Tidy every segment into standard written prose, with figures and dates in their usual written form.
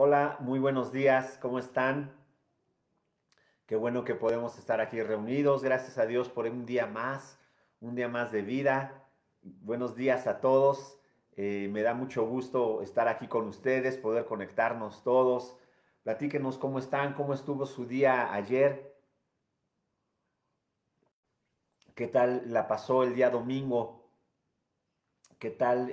Hola, muy buenos días, ¿cómo están? Qué bueno que podemos estar aquí reunidos, gracias a Dios por un día más de vida. Buenos días a todos, me da mucho gusto estar aquí con ustedes, poder conectarnos todos. Platíquenos cómo están, cómo estuvo su día ayer, qué tal la pasó el día domingo, qué tal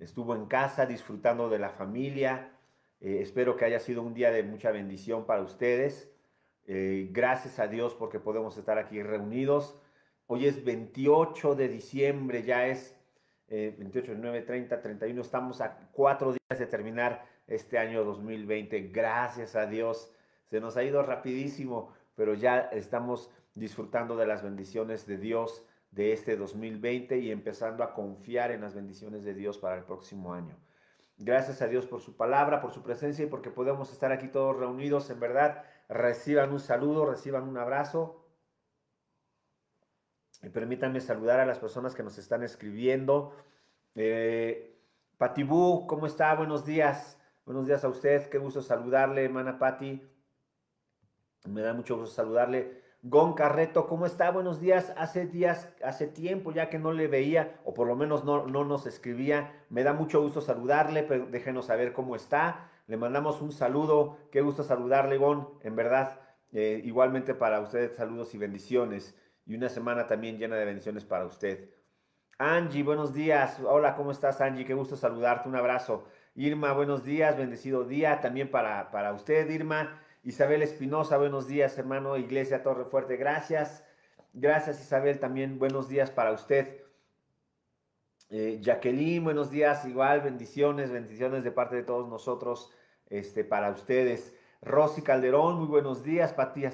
estuvo en casa disfrutando de la familia. Espero que haya sido un día de mucha bendición para ustedes. Gracias a Dios porque podemos estar aquí reunidos. Hoy es 28 de diciembre, ya es 28, 9, 30, 31. Estamos a 4 días de terminar este año 2020. Gracias a Dios. Se nos ha ido rapidísimo, pero ya estamos disfrutando de las bendiciones de Dios de este 2020 y empezando a confiar en las bendiciones de Dios para el próximo año. Gracias a Dios por su palabra, por su presencia y porque podemos estar aquí todos reunidos. En verdad, reciban un saludo, reciban un abrazo. Y permítanme saludar a las personas que nos están escribiendo. Patibú, ¿cómo está? Buenos días. Buenos días a usted. Qué gusto saludarle, hermana Pati. Me da mucho gusto saludarle. Gon Carreto, ¿cómo está? Buenos días. Hace tiempo ya que no le veía, o por lo menos no nos escribía. Me da mucho gusto saludarle, pero déjenos saber cómo está. Le mandamos un saludo. Qué gusto saludarle, Gon. En verdad, igualmente para usted, saludos y bendiciones. Y una semana también llena de bendiciones para usted. Angie, buenos días. Hola, ¿cómo estás, Angie? Qué gusto saludarte. Un abrazo. Irma, buenos días. Bendecido día también para usted, Irma. Isabel Espinosa, buenos días, hermano. Iglesia Torre Fuerte, gracias. Gracias, Isabel, también buenos días para usted. Jacqueline, buenos días, igual, bendiciones, bendiciones de parte de todos nosotros para ustedes. Rosy Calderón, muy buenos días. Pati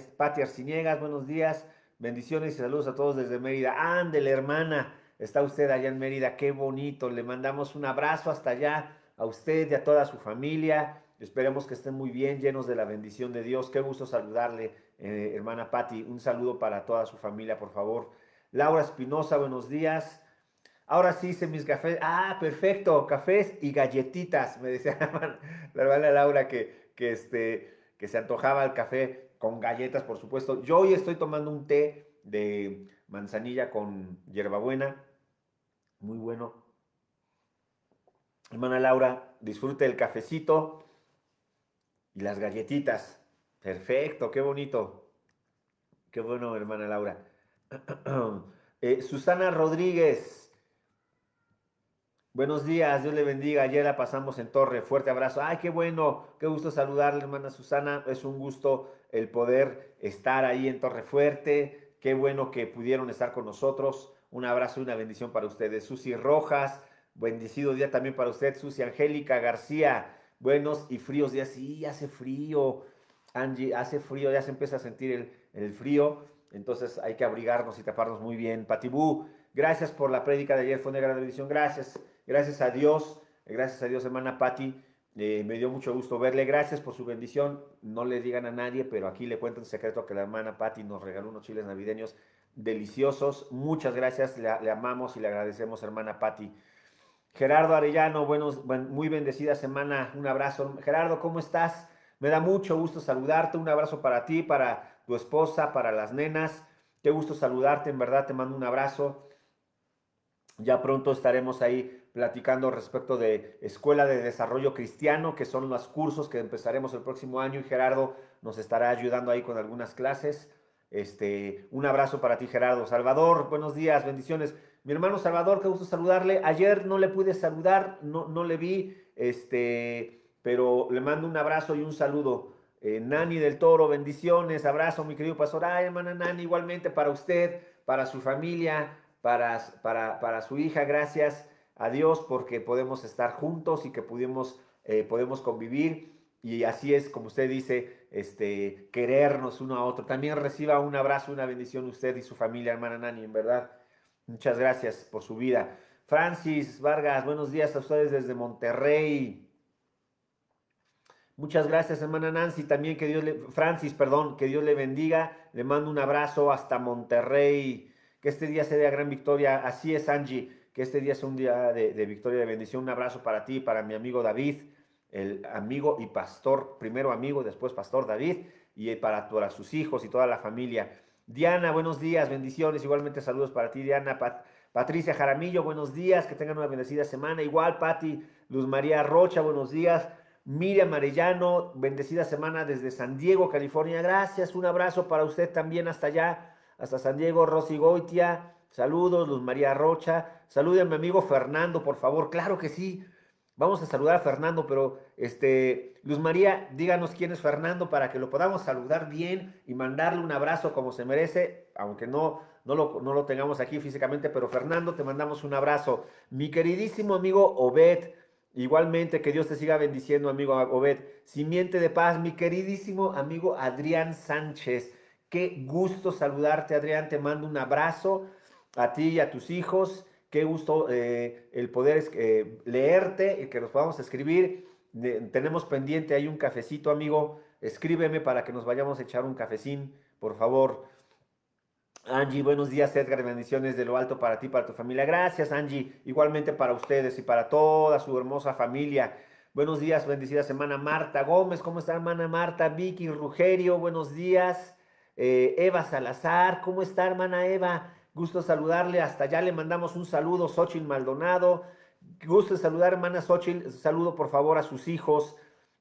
Arciniegas, buenos días. Bendiciones y saludos a todos desde Mérida. Ándele, hermana, está usted allá en Mérida, qué bonito. Le mandamos un abrazo hasta allá a usted y a toda su familia. Esperemos que estén muy bien, llenos de la bendición de Dios. Qué gusto saludarle, hermana Patti. Un saludo para toda su familia, por favor. Laura Espinosa, buenos días. Ahora sí hice mis cafés. Ah, perfecto, cafés y galletitas. Me decía la hermana Laura que se antojaba el café con galletas, por supuesto. Yo hoy estoy tomando un té de manzanilla con hierbabuena. Muy bueno. Hermana Laura, disfrute el cafecito. Y las galletitas. Perfecto, qué bonito. Qué bueno, hermana Laura. Susana Rodríguez. Buenos días, Dios le bendiga. Ayer la pasamos en Torre. Fuerte abrazo. Ay, qué bueno. Qué gusto saludarle, hermana Susana. Es un gusto el poder estar ahí en Torre Fuerte. Qué bueno que pudieron estar con nosotros. Un abrazo y una bendición para ustedes. Susi Rojas. Bendecido día también para usted. Susi Angélica García. Buenos y fríos días. Sí, hace frío, Angie, hace frío, ya se empieza a sentir el frío, entonces hay que abrigarnos y taparnos muy bien. Patibú, gracias por la prédica de ayer, fue una gran bendición, gracias, gracias a Dios, hermana Pati, me dio mucho gusto verle, gracias por su bendición, no le digan a nadie, pero aquí le cuento un secreto que la hermana Pati nos regaló unos chiles navideños deliciosos, muchas gracias, le amamos y le agradecemos, hermana Pati. Gerardo Arellano, muy bendecida semana, un abrazo. Gerardo, ¿cómo estás? Me da mucho gusto saludarte, un abrazo para ti, para tu esposa, para las nenas. Qué gusto saludarte, en verdad, te mando un abrazo. Ya pronto estaremos ahí platicando respecto de Escuela de Desarrollo Cristiano, que son los cursos que empezaremos el próximo año y Gerardo nos estará ayudando ahí con algunas clases. Un abrazo para ti, Gerardo. Salvador, buenos días, bendiciones. Mi hermano Salvador, qué gusto saludarle. Ayer no le pude saludar, no le vi, pero le mando un abrazo y un saludo. Nani del Toro, bendiciones, abrazo, mi querido pastor. Ay, hermana Nani, igualmente para usted, para su familia, para su hija. Gracias a Dios porque podemos estar juntos y que podemos convivir. Y así es, como usted dice, querernos uno a otro. También reciba un abrazo, una bendición usted y su familia, hermana Nani, en verdad. Muchas gracias por su vida. Francis Vargas, buenos días a ustedes desde Monterrey. Muchas gracias, hermana Nancy, también que Francis, perdón, que Dios le bendiga. Le mando un abrazo hasta Monterrey. Que este día sea de gran victoria. Así es, Angie, que este día sea un día de victoria, de bendición. Un abrazo para ti, para mi amigo David. el amigo y pastor, primero amigo, después pastor David, y para sus hijos y toda la familia. Diana, buenos días, bendiciones, igualmente saludos para ti, Diana. Patricia Jaramillo, buenos días, que tengan una bendecida semana. Igual, Pati, Luz María Rocha, buenos días. Miriam Arellano, bendecida semana desde San Diego, California. Gracias, un abrazo para usted también hasta allá, hasta San Diego. Rosy Goitia, saludos. Luz María Rocha, saluden a mi amigo Fernando, por favor. Claro que sí. Vamos a saludar a Fernando, pero Luz María, díganos quién es Fernando para que lo podamos saludar bien y mandarle un abrazo como se merece, aunque no lo tengamos aquí físicamente, pero Fernando, te mandamos un abrazo. Mi queridísimo amigo Obed, igualmente, que Dios te siga bendiciendo, amigo Obed. Simiente de paz, mi queridísimo amigo Adrián Sánchez, qué gusto saludarte, Adrián, te mando un abrazo a ti y a tus hijos. Qué gusto el poder leerte y que nos podamos escribir. Tenemos pendiente ahí un cafecito, amigo. Escríbeme para que nos vayamos a echar un cafecín, por favor. Angie, buenos días, Edgar. Bendiciones de lo alto para ti, para tu familia. Gracias, Angie. Igualmente para ustedes y para toda su hermosa familia. Buenos días, bendecida semana. Marta Gómez, ¿cómo está, hermana Marta? Vicky Rugerio, buenos días. Eva Salazar, ¿cómo está, hermana Eva? Gusto saludarle, hasta allá le mandamos un saludo. Xochitl Maldonado, gusto saludar, hermana Xochitl, saludo por favor a sus hijos.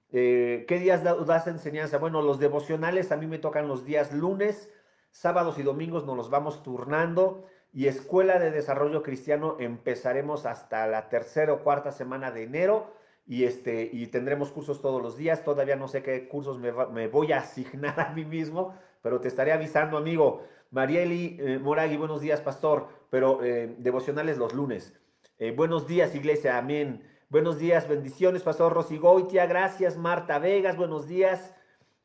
¿Qué días das enseñanza? Bueno, los devocionales a mí me tocan los días lunes, sábados y domingos nos los vamos turnando, y Escuela de Desarrollo Cristiano empezaremos hasta la tercera o cuarta semana de enero, y tendremos cursos todos los días. Todavía no sé qué cursos me voy a asignar a mí mismo, pero te estaré avisando, amigo. Marieli Moragui, buenos días, pastor, pero devocionales los lunes. Buenos días, iglesia, amén. Buenos días, bendiciones, pastor Rosy Goitia, gracias. Marta Vegas, buenos días.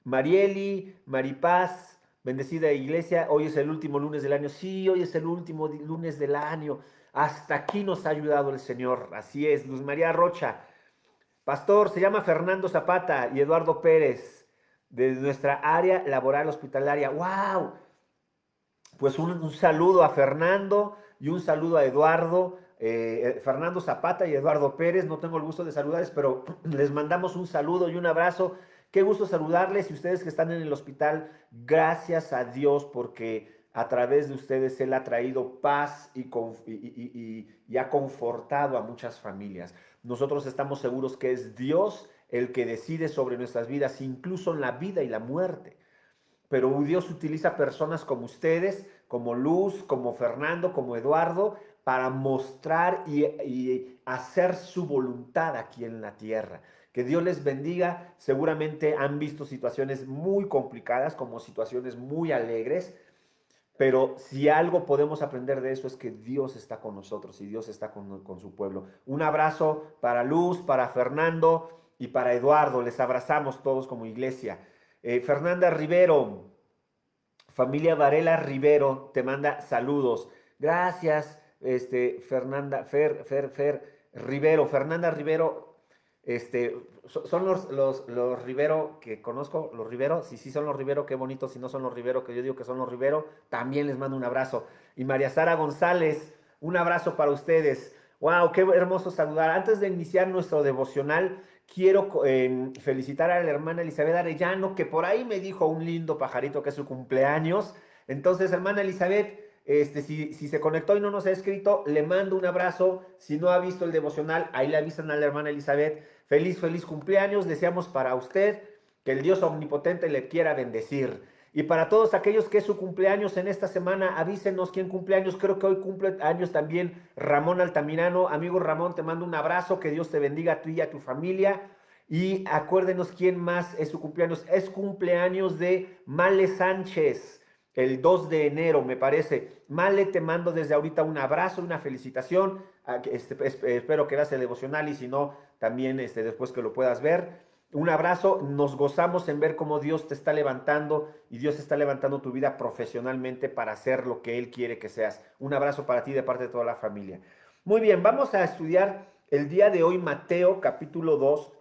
Marieli, Maripaz, bendecida iglesia, hoy es el último lunes del año. Sí, hoy es el último lunes del año. Hasta aquí nos ha ayudado el Señor, así es. Luz María Rocha, pastor, se llama Fernando Zapata y Eduardo Pérez, de nuestra área laboral hospitalaria. ¡Wow! Pues un saludo a Fernando y un saludo a Eduardo, Fernando Zapata y Eduardo Pérez. No tengo el gusto de saludarles, pero les mandamos un saludo y un abrazo. Qué gusto saludarles, y ustedes que están en el hospital, gracias a Dios, porque a través de ustedes Él ha traído paz y ha confortado a muchas familias. Nosotros estamos seguros que es Dios el que decide sobre nuestras vidas, incluso en la vida y la muerte. Pero Dios utiliza personas como ustedes, como Luz, como Fernando, como Eduardo, para mostrar y hacer su voluntad aquí en la tierra. Que Dios les bendiga. Seguramente han visto situaciones muy complicadas como situaciones muy alegres, pero si algo podemos aprender de eso es que Dios está con nosotros y Dios está con su pueblo. Un abrazo para Luz, para Fernando y para Eduardo. Les abrazamos todos como iglesia. Fernanda Rivero, familia Varela Rivero, te manda saludos. Gracias, Fernanda, Rivero. Fernanda Rivero, son los Rivero que conozco, los Rivero. Si sí son los Rivero, qué bonito. Si no son los Rivero, que yo digo que son los Rivero, también les mando un abrazo. Y María Sara González, un abrazo para ustedes. Wow, qué hermoso saludar. Antes de iniciar nuestro devocional, quiero felicitar a la hermana Elizabeth Arellano, que por ahí me dijo un lindo pajarito que es su cumpleaños. Entonces, hermana Elizabeth, si se conectó y no nos ha escrito, le mando un abrazo. Si no ha visto el devocional, ahí le avisan a la hermana Elizabeth. Feliz cumpleaños. Deseamos para usted que el Dios omnipotente le quiera bendecir. Y para todos aquellos que es su cumpleaños en esta semana, avísenos quién cumpleaños. Creo que hoy cumple años también Ramón Altamirano. Amigo Ramón, te mando un abrazo, que Dios te bendiga a ti y a tu familia. Y acuérdenos quién más es su cumpleaños. Es cumpleaños de Male Sánchez, el 2 de enero, me parece. Male, te mando desde ahorita un abrazo, una felicitación. Espero que veas el devocional, y si no, también después que lo puedas ver. Un abrazo. Nos gozamos en ver cómo Dios te está levantando, y Dios está levantando tu vida profesionalmente para hacer lo que Él quiere que seas. Un abrazo para ti de parte de toda la familia. Muy bien, vamos a estudiar el día de hoy Mateo capítulo 2,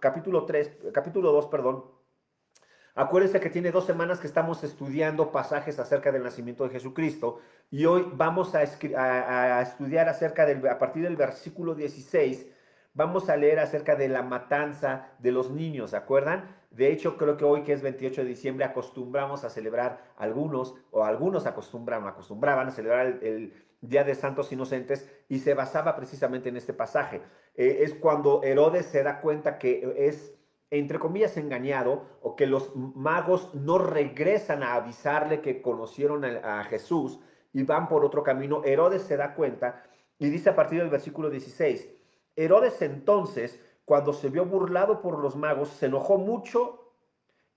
perdón. Acuérdense que tiene 2 semanas que estamos estudiando pasajes acerca del nacimiento de Jesucristo, y hoy vamos a estudiar a partir del versículo 16. vamos a leer acerca de la matanza de los niños, ¿se acuerdan? De hecho, creo que hoy, que es 28 de diciembre, acostumbramos a celebrar acostumbraban a celebrar el Día de Santos Inocentes, y se basaba precisamente en este pasaje. Es cuando Herodes se da cuenta que es, entre comillas, engañado, o que los magos no regresan a avisarle que conocieron a Jesús y van por otro camino. Herodes se da cuenta y dice a partir del versículo 16, Herodes entonces, cuando se vio burlado por los magos, se enojó mucho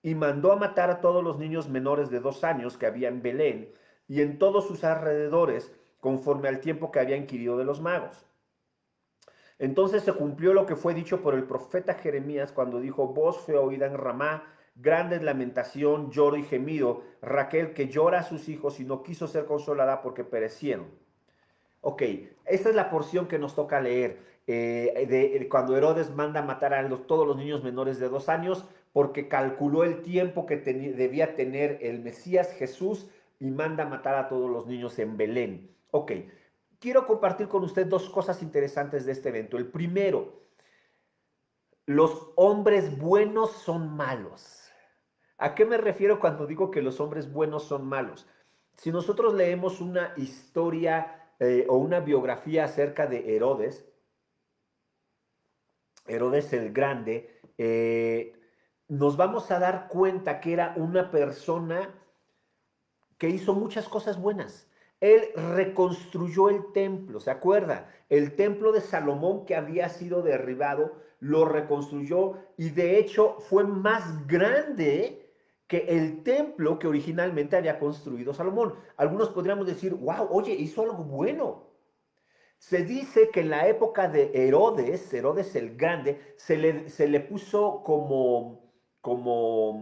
y mandó a matar a todos los niños menores de 2 años que había en Belén y en todos sus alrededores, conforme al tiempo que había inquirido de los magos. Entonces se cumplió lo que fue dicho por el profeta Jeremías cuando dijo, voz fue oída en Ramá, grande es lamentación, lloro y gemido, Raquel que llora a sus hijos y no quiso ser consolada porque perecieron. Ok, esta es la porción que nos toca leer, cuando Herodes manda a matar a todos los niños menores de 2 años, porque calculó el tiempo que debía tener el Mesías Jesús y manda a matar a todos los niños en Belén. Ok. Quiero compartir con usted 2 cosas interesantes de este evento. El primero, los hombres buenos son malos. ¿A qué me refiero cuando digo que los hombres buenos son malos? Si nosotros leemos una historia o una biografía acerca de Herodes, Herodes el Grande, nos vamos a dar cuenta que era una persona que hizo muchas cosas buenas. Él reconstruyó el templo, ¿se acuerda? El templo de Salomón, que había sido derribado, lo reconstruyó, y de hecho fue más grande que el templo que originalmente había construido Salomón. Algunos podríamos decir, wow, oye, hizo algo bueno. Se dice que en la época de Herodes, Herodes el Grande, se le puso como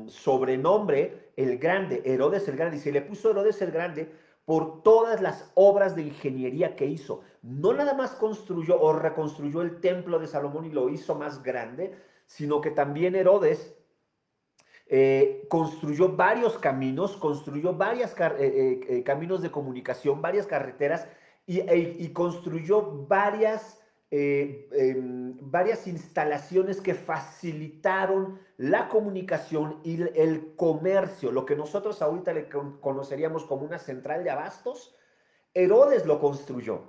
sobrenombre el Grande, Herodes el Grande, y se le puso Herodes el Grande por todas las obras de ingeniería que hizo. No nada más construyó o reconstruyó el templo de Salomón y lo hizo más grande, sino que también Herodes construyó varios caminos, construyó varios caminos de comunicación, varias carreteras, y construyó varias instalaciones que facilitaron la comunicación y el comercio, lo que nosotros ahorita le conoceríamos como una central de abastos. Herodes lo construyó.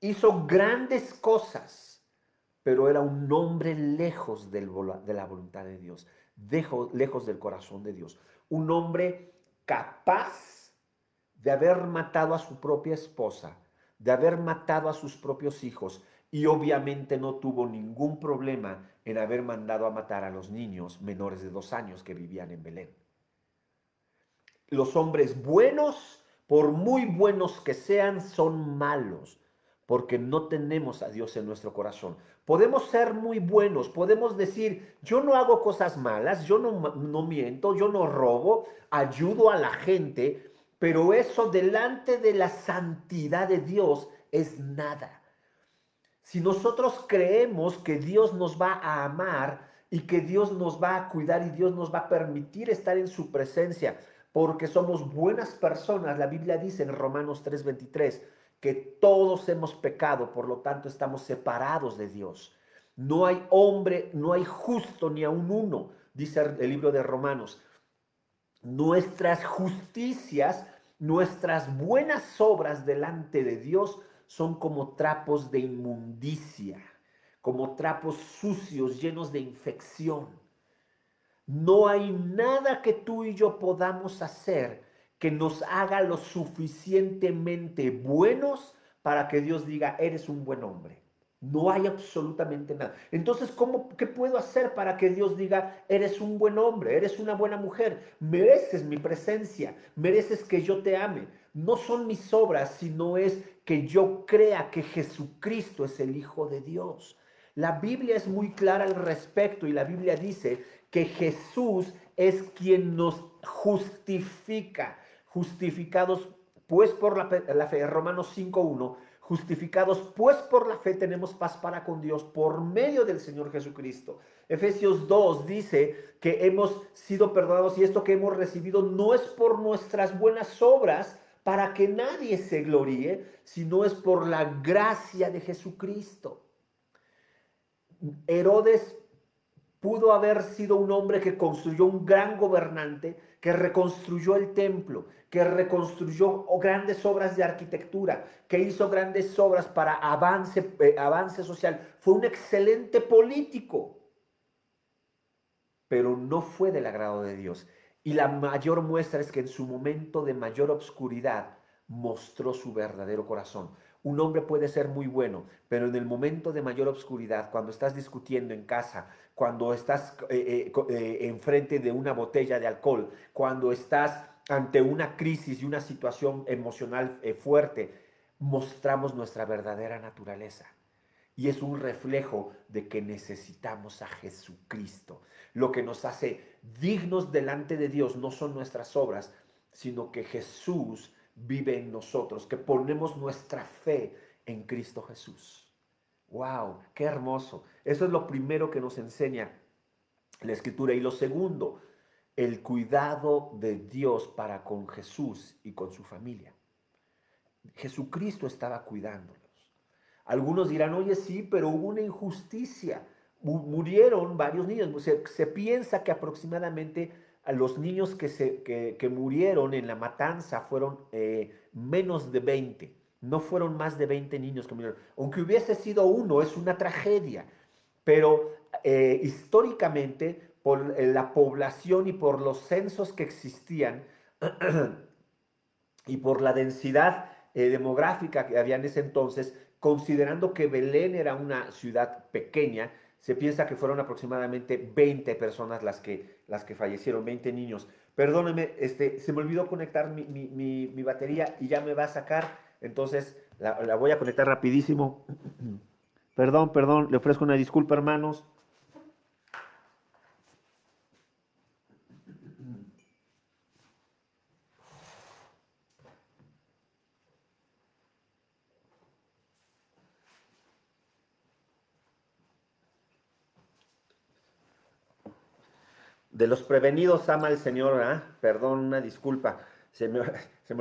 Hizo grandes cosas, pero era un hombre lejos de la voluntad de Dios, lejos del corazón de Dios. Un hombre capaz de haber matado a su propia esposa, de haber matado a sus propios hijos, y obviamente no tuvo ningún problema en haber mandado a matar a los niños menores de 2 años que vivían en Belén. Los hombres buenos, por muy buenos que sean, son malos, porque no tenemos a Dios en nuestro corazón. Podemos ser muy buenos, podemos decir, yo no hago cosas malas, yo no miento, yo no robo, ayudo a la gente, pero eso delante de la santidad de Dios es nada. Si nosotros creemos que Dios nos va a amar y que Dios nos va a cuidar y Dios nos va a permitir estar en su presencia porque somos buenas personas, la Biblia dice en Romanos 3:23 que todos hemos pecado, por lo tanto estamos separados de Dios. No hay hombre, no hay justo ni aun uno, dice el libro de Romanos. Nuestras justicias, nuestras buenas obras delante de Dios son como trapos de inmundicia, como trapos sucios llenos de infección. No hay nada que tú y yo podamos hacer que nos haga lo suficientemente buenos para que Dios diga, eres un buen hombre. No hay absolutamente nada. Entonces, ¿qué puedo hacer para que Dios diga, eres un buen hombre, eres una buena mujer, mereces mi presencia, mereces que yo te ame? No son mis obras, sino es que yo crea que Jesucristo es el Hijo de Dios. La Biblia es muy clara al respecto, y la Biblia dice que Jesús es quien nos justifica. Justificados pues por la fe, Romanos 5:1, justificados pues por la fe tenemos paz para con Dios por medio del Señor Jesucristo. Efesios 2 dice que hemos sido perdonados, y esto que hemos recibido no es por nuestras buenas obras para que nadie se gloríe, sino es por la gracia de Jesucristo. Herodes pudo haber sido un hombre que construyó un gran gobernante, que reconstruyó el templo, que reconstruyó grandes obras de arquitectura, que hizo grandes obras para avance social. Fue un excelente político, pero no fue del agrado de Dios. Y la mayor muestra es que en su momento de mayor obscuridad mostró su verdadero corazón. Un hombre puede ser muy bueno, pero en el momento de mayor obscuridad, cuando estás discutiendo en casa, cuando estás enfrente de una botella de alcohol, cuando estás ante una crisis y una situación emocional fuerte, mostramos nuestra verdadera naturaleza. Y es un reflejo de que necesitamos a Jesucristo. Lo que nos hace dignos delante de Dios no son nuestras obras, sino que Jesús vive en nosotros, que ponemos nuestra fe en Cristo Jesús. ¡Wow! ¡Qué hermoso! Eso es lo primero que nos enseña la Escritura. Y lo segundo, el cuidado de Dios para con Jesús y con su familia. Jesucristo estaba cuidándolos. Algunos dirán, oye, sí, pero hubo una injusticia. Murieron varios niños. Se piensa que aproximadamente los niños que murieron en la matanza fueron menos de 20. No fueron más de 20 niños que murieron. Aunque hubiese sido uno, es una tragedia. Pero históricamente, por la población y por los censos que existían y por la densidad demográfica que había en ese entonces, considerando que Belén era una ciudad pequeña, se piensa que fueron aproximadamente 20 personas las que fallecieron, 20 niños. Perdónenme, se me olvidó conectar mi batería y ya me va a sacar. Entonces, la voy a conectar rapidísimo. Perdón, le ofrezco una disculpa, hermanos. De los prevenidos ama el Señor, ¿eh? Perdón, una disculpa, se me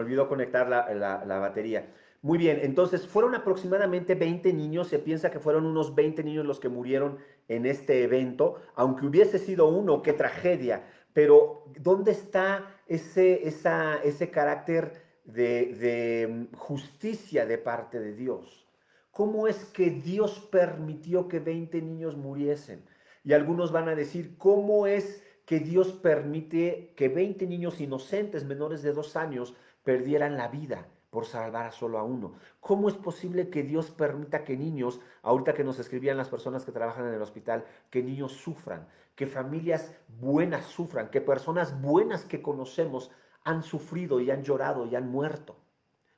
olvidó conectar la batería. Muy bien, entonces fueron aproximadamente 20 niños, se piensa que fueron unos 20 niños los que murieron en este evento, aunque hubiese sido uno, qué tragedia, pero ¿dónde está ese carácter de justicia de parte de Dios? ¿Cómo es que Dios permitió que 20 niños muriesen? Y algunos van a decir, ¿cómo es que Dios permite que 20 niños inocentes menores de 2 años perdieran la vida por salvar a solo a uno? ¿Cómo es posible que Dios permita que niños, ahorita que nos escribían las personas que trabajan en el hospital, que niños sufran, que familias buenas sufran, que personas buenas que conocemos han sufrido y han llorado y han muerto?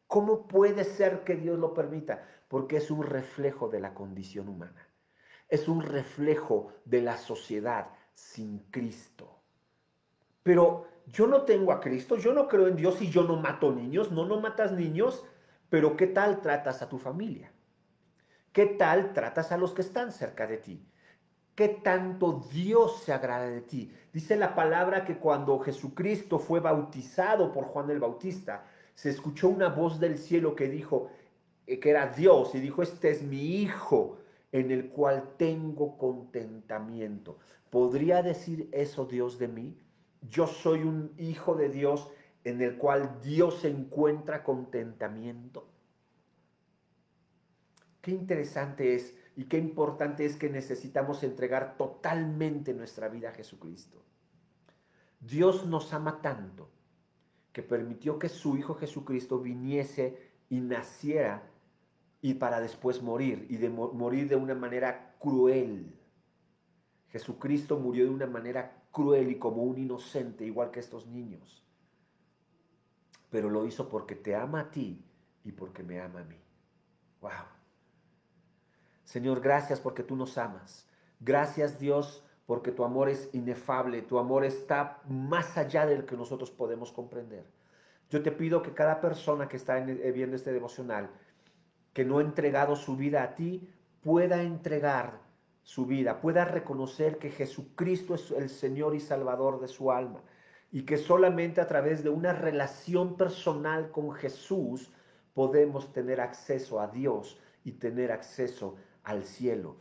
¿Cómo puede ser que Dios lo permita? Porque es un reflejo de la condición humana. Es un reflejo de la sociedad sin Cristo. Pero yo no tengo a Cristo, yo no creo en Dios y yo no mato niños. No matas niños, pero ¿qué tal tratas a tu familia? ¿Qué tal tratas a los que están cerca de ti? ¿Qué tanto Dios se agrada de ti? Dice la palabra que cuando Jesucristo fue bautizado por Juan el Bautista, se escuchó una voz del cielo que dijo que era Dios y dijo, este es mi hijo en el cual tengo contentamiento. ¿Podría decir eso Dios de mí? Yo soy un hijo de Dios en el cual Dios encuentra contentamiento. Qué interesante es y qué importante es que necesitamos entregar totalmente nuestra vida a Jesucristo. Dios nos ama tanto que permitió que su Hijo Jesucristo viniese y naciera y para después morir, y de morir de una manera cruel. Jesucristo murió de una manera cruel y como un inocente, igual que estos niños. Pero lo hizo porque te ama a ti y porque me ama a mí. ¡Wow! Señor, gracias porque tú nos amas. Gracias, Dios, porque tu amor es inefable, tu amor está más allá del que nosotros podemos comprender. Yo te pido que cada persona que está viendo este devocional, que no ha entregado su vida a ti, pueda entregar su vida, pueda reconocer que Jesucristo es el Señor y Salvador de su alma y que solamente a través de una relación personal con Jesús podemos tener acceso a Dios y tener acceso al cielo.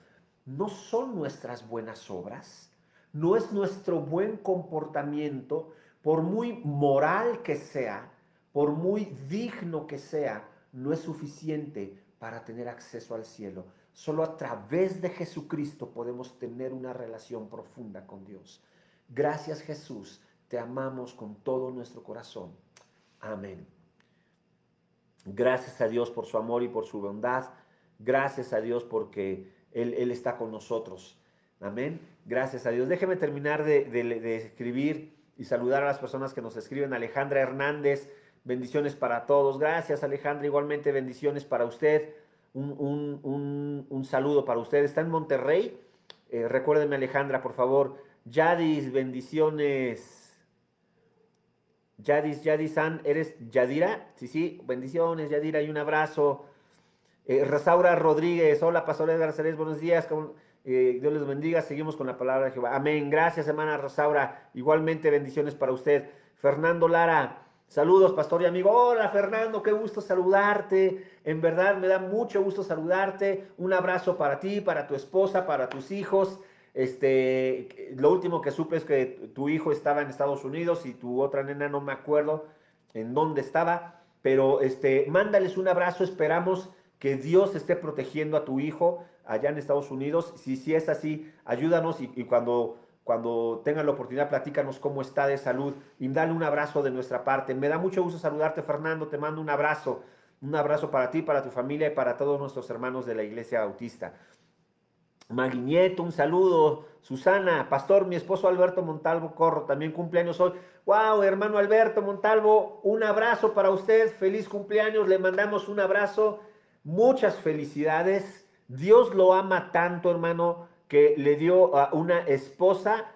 no son nuestras buenas obras, no es nuestro buen comportamiento, por muy moral que sea, por muy digno que sea, no es suficiente para tener acceso al cielo. Solo a través de Jesucristo podemos tener una relación profunda con Dios. Gracias, Jesús, te amamos con todo nuestro corazón. Amén. Gracias a Dios por su amor y por su bondad. Gracias a Dios porque Él está con nosotros. Amén. Gracias a Dios. Déjeme terminar de escribir y saludar a las personas que nos escriben. Alejandra Hernández, bendiciones para todos. Gracias, Alejandra. Igualmente, bendiciones para usted. Un saludo para usted. Está en Monterrey. Recuérdenme, Alejandra, por favor. Yadis, bendiciones. Yadis, ¿eres Yadira? Sí, bendiciones, Yadira, y un abrazo. Rosaura Rodríguez, hola, pastor Edgar Serés, buenos días. Dios les bendiga, seguimos con la palabra de Jehová. Amén, gracias, hermana Rosaura. Igualmente, bendiciones para usted. Fernando Lara, saludos, pastor y amigo. Hola, Fernando, qué gusto saludarte. En verdad, me da mucho gusto saludarte. Un abrazo para ti, para tu esposa, para tus hijos. Lo último que supe es que tu hijo estaba en Estados Unidos y tu otra nena, no me acuerdo en dónde estaba, pero mándales un abrazo. Esperamos que Dios esté protegiendo a tu hijo allá en Estados Unidos. Si es así, ayúdanos y cuando tengan la oportunidad, platícanos cómo está de salud y dale un abrazo de nuestra parte. Me da mucho gusto saludarte, Fernando, te mando un abrazo. Un abrazo para ti, para tu familia y para todos nuestros hermanos de la Iglesia Bautista. Magui Nieto, un saludo. Susana, pastor, mi esposo Alberto Montalvo Corro, también cumpleaños hoy. ¡Wow, hermano Alberto Montalvo! Un abrazo para usted, feliz cumpleaños, le mandamos un abrazo, muchas felicidades. Dios lo ama tanto, hermano, que le dio a una esposa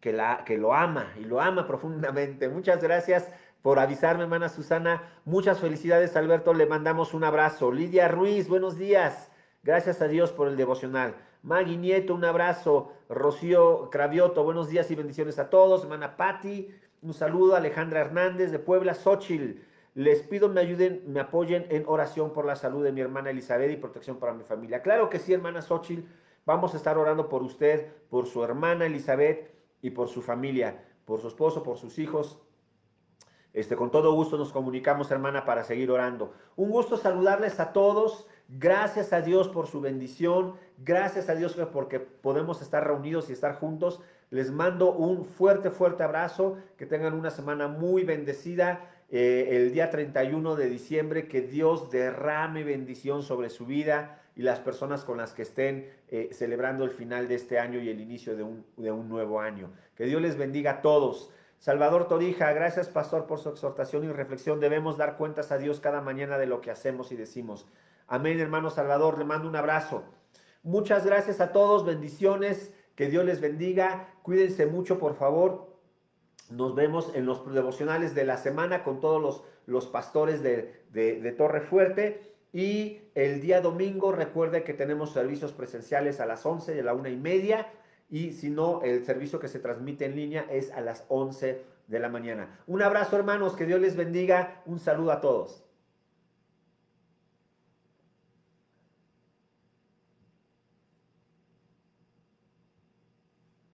que lo ama, y lo ama profundamente. Muchas gracias por avisarme, hermana Susana. Muchas felicidades, Alberto, le mandamos un abrazo. Lidia Ruiz, buenos días. Gracias a Dios por el devocional. Magui Nieto, un abrazo. Rocío Cravioto, buenos días y bendiciones a todos. Hermana Patti, un saludo. Alejandra Hernández de Puebla. Xochitl, les pido me ayuden, me apoyen en oración por la salud de mi hermana Elizabeth y protección para mi familia. Claro que sí, hermana Xochitl. Vamos a estar orando por usted, por su hermana Elizabeth y por su familia, por su esposo, por sus hijos. Con todo gusto nos comunicamos, hermana, para seguir orando. Un gusto saludarles a todos. Gracias a Dios por su bendición, gracias a Dios porque podemos estar reunidos y estar juntos. Les mando un fuerte, fuerte abrazo, que tengan una semana muy bendecida. El día 31 de diciembre, que Dios derrame bendición sobre su vida y las personas con las que estén celebrando el final de este año y el inicio de un nuevo año. Que Dios les bendiga a todos. Salvador Torija, gracias, pastor, por su exhortación y reflexión. Debemos dar cuentas a Dios cada mañana de lo que hacemos y decimos. Amén, hermano Salvador, le mando un abrazo. Muchas gracias a todos, bendiciones, que Dios les bendiga, cuídense mucho, por favor. Nos vemos en los devocionales de la semana con todos los pastores de Torre Fuerte, y el día domingo recuerde que tenemos servicios presenciales a las 11 y a la 1:30, y si no, el servicio que se transmite en línea es a las 11 de la mañana. Un abrazo, hermanos, que Dios les bendiga, un saludo a todos.